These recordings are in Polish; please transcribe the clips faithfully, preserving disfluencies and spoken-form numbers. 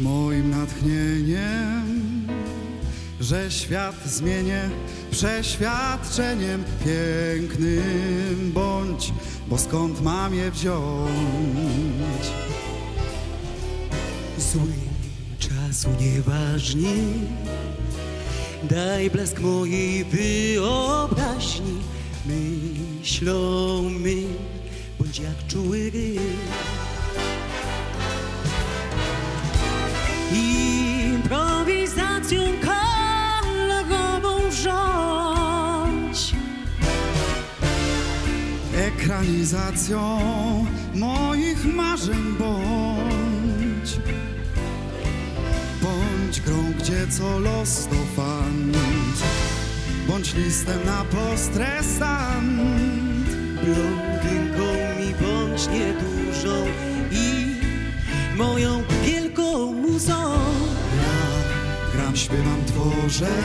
moim natchnieniem, że świat zmienię przeświadczeniem pięknym bądź, bo skąd mam je wziąć? Zły czasu nieważny, daj blask mojej wyobraźni. Myślą my, bądź jak czuły ryb. Improwizacją kolorową rządź, ekranizacją moich marzeń bądź, bądź grą, gdzie co los to fan, bądź listem na postresant. Blondynką mi bądź niedużą i moją wielką muzą. Ja gram, śpiewam, tworzę,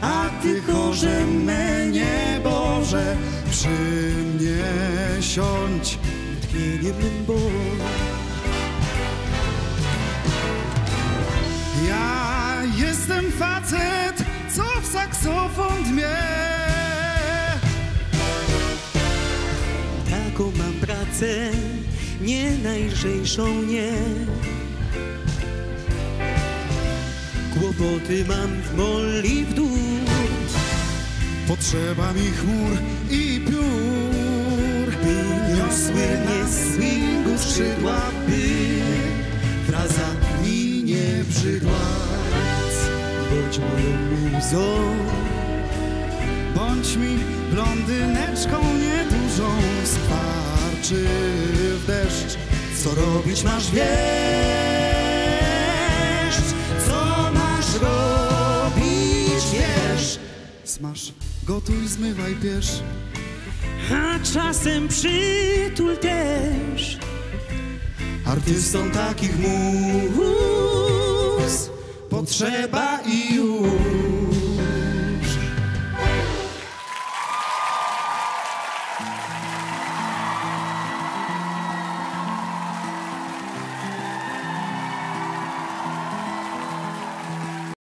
a ty chorze me nieboże, przy mnie siądź tchnieniem mym bądź. Ja jestem facet, co w saksofon dmie. Taką mam pracę, nie najlżejszą, nie. Kłopoty mam w moli w dół. Potrzeba mi chmur i piór, by niosły mnie z swingu skrzydła, by fraza mi nie brzydła. Bądź moją muzą, bądź mi blondyneczką niedużą. Sparczy w deszcz, co robić masz wiesz, co masz robić wiesz. Smaż, gotuj, zmywaj, piesz, a czasem przytul też. Artystom takich mus potrzeba i już.